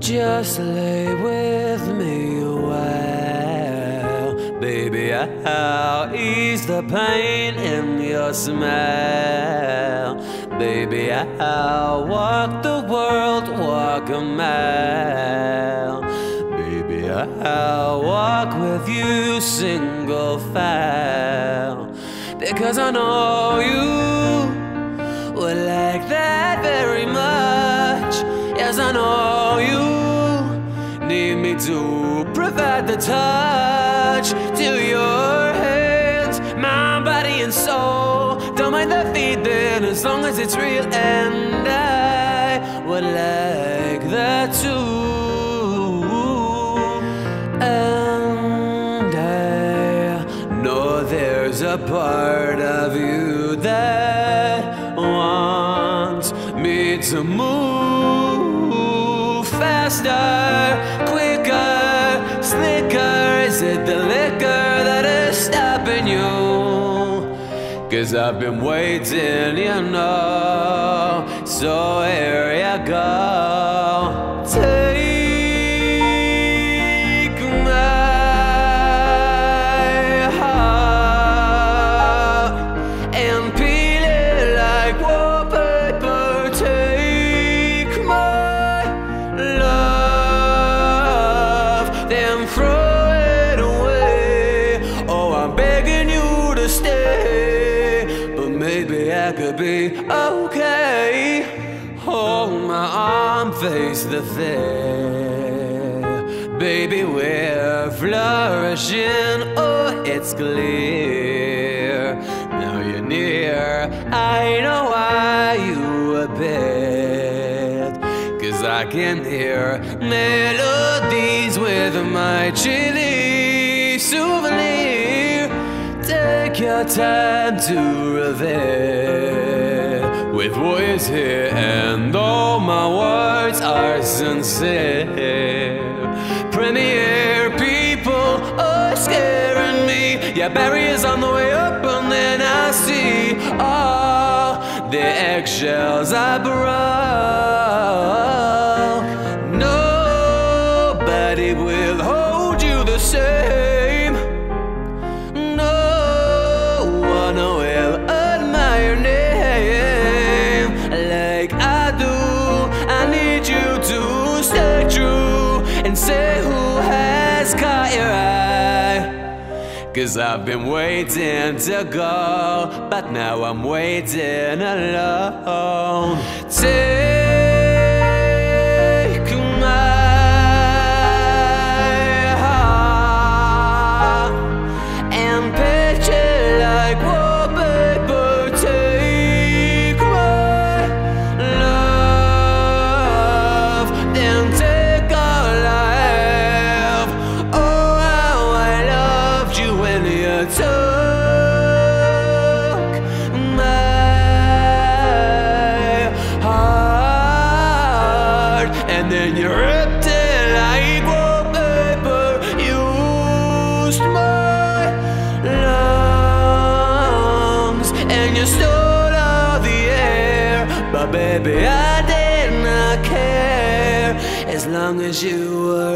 Just lay with me a while, baby. I'll ease the pain in your smile, baby. I'll walk the world, walk a mile, baby. I'll walk with you single file, because I know you would like that very much. Yes, I know you need me to provide the touch to your hands, mind, body, and soul. Don't mind the feeling as long as it's real, and I would like that too. And I know there's a part of you that wants me to move faster, quicker, slicker. Is it the liquor that is stopping you? 'Cause I've been waiting, you know. So here you go. Take my heart and peel it like wallpaper. Take my love, then throw it away. Oh, I'm begging you to stay. Maybe I could be okay. Hold my arm, face the fear. Baby, we're flourishing, oh, it's clear. Now you're near, I know why you appeared, 'cause I can hear melodies with my chili souvenir. Take your time to revere with voice here, and all my words are sincere. Premiere people are scaring me. Yeah, barriers on the way up, and then I see all the eggshells I broke. Nobody will hold you the same. Say who has caught your eye, 'cause I've been waiting to go, but now I'm waiting alone. Take my heart and pitch it like wallpaper. Take my love, then take and then you ripped it like wallpaper. Used my lungs and you stole all the air. But baby, I did not care, as long as you were